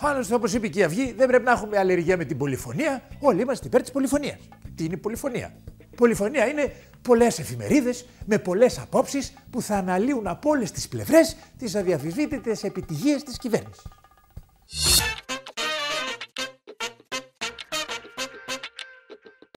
Άλλωστε, όπως είπε και η Αυγή, δεν πρέπει να έχουμε αλλεργία με την πολυφωνία. Όλοι είμαστε υπέρ της πολυφωνίας. Τι είναι η πολυφωνία? Πολυφωνία είναι πολλές εφημερίδες με πολλές απόψεις που θα αναλύουν από όλες τις πλευρές τις αδιαφυσβήτητες επιτυχίες της κυβέρνησης.